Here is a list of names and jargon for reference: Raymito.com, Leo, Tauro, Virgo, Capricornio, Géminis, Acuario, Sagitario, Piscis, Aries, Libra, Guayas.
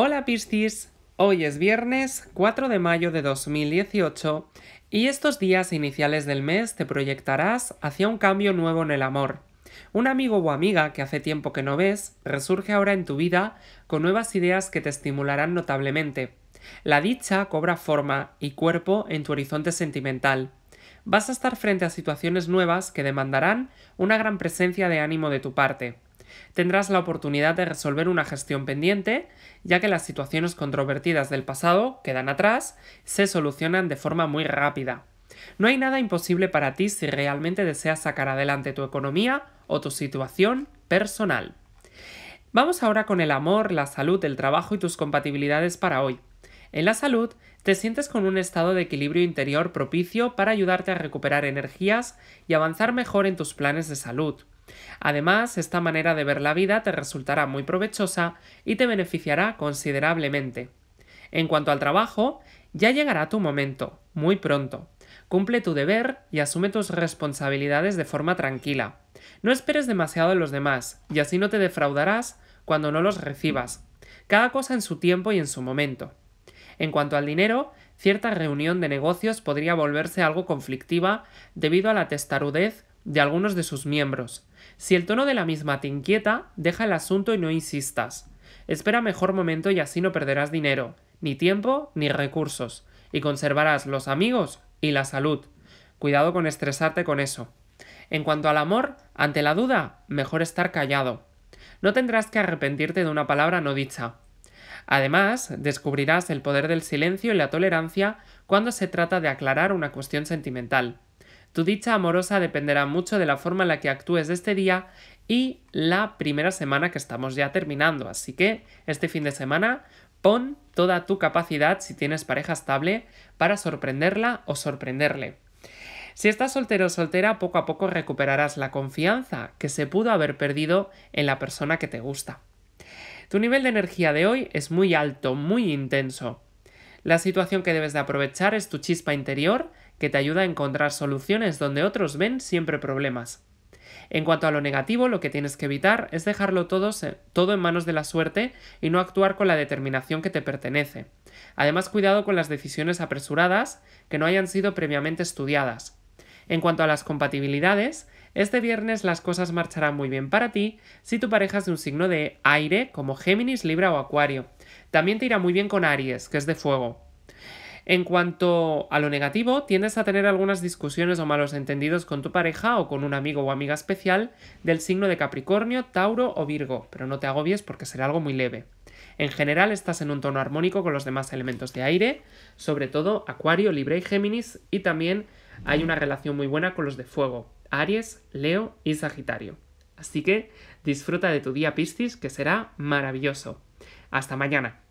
Hola Piscis, hoy es viernes 4 de mayo de 2018 y estos días iniciales del mes te proyectarás hacia un cambio nuevo en el amor. Un amigo o amiga que hace tiempo que no ves resurge ahora en tu vida con nuevas ideas que te estimularán notablemente. La dicha cobra forma y cuerpo en tu horizonte sentimental. Vas a estar frente a situaciones nuevas que demandarán una gran presencia de ánimo de tu parte. Tendrás la oportunidad de resolver una gestión pendiente, ya que las situaciones controvertidas del pasado quedan atrás, se solucionan de forma muy rápida. No hay nada imposible para ti si realmente deseas sacar adelante tu economía o tu situación personal. Vamos ahora con el amor, la salud, el trabajo y tus compatibilidades para hoy. En la salud, te sientes con un estado de equilibrio interior propicio para ayudarte a recuperar energías y avanzar mejor en tus planes de salud. Además, esta manera de ver la vida te resultará muy provechosa y te beneficiará considerablemente. En cuanto al trabajo, ya llegará tu momento, muy pronto. Cumple tu deber y asume tus responsabilidades de forma tranquila. No esperes demasiado de los demás y así no te defraudarás cuando no los recibas. Cada cosa en su tiempo y en su momento. En cuanto al dinero, cierta reunión de negocios podría volverse algo conflictiva debido a la testarudez de algunos de sus miembros. Si el tono de la misma te inquieta, deja el asunto y no insistas. Espera mejor momento y así no perderás dinero, ni tiempo ni recursos, y conservarás los amigos y la salud. Cuidado con estresarte con eso. En cuanto al amor, ante la duda, mejor estar callado. No tendrás que arrepentirte de una palabra no dicha. Además, descubrirás el poder del silencio y la tolerancia cuando se trata de aclarar una cuestión sentimental. Tu dicha amorosa dependerá mucho de la forma en la que actúes este día y la primera semana que estamos ya terminando. Así que este fin de semana pon toda tu capacidad, si tienes pareja estable, para sorprenderla o sorprenderle. Si estás soltero o soltera, poco a poco recuperarás la confianza que se pudo haber perdido en la persona que te gusta. Tu nivel de energía de hoy es muy alto, muy intenso. La situación que debes de aprovechar es tu chispa interior, que te ayuda a encontrar soluciones donde otros ven siempre problemas. En cuanto a lo negativo, lo que tienes que evitar es dejarlo todo en manos de la suerte y no actuar con la determinación que te pertenece. Además, cuidado con las decisiones apresuradas que no hayan sido previamente estudiadas. En cuanto a las compatibilidades, este viernes las cosas marcharán muy bien para ti si tu pareja es de un signo de aire como Géminis, Libra o Acuario. También te irá muy bien con Aries, que es de fuego. En cuanto a lo negativo, tiendes a tener algunas discusiones o malos entendidos con tu pareja o con un amigo o amiga especial del signo de Capricornio, Tauro o Virgo, pero no te agobies porque será algo muy leve. En general estás en un tono armónico con los demás elementos de aire, sobre todo Acuario, Libra y Géminis, y también hay una relación muy buena con los de fuego, Aries, Leo y Sagitario. Así que disfruta de tu día Piscis, que será maravilloso. Hasta mañana.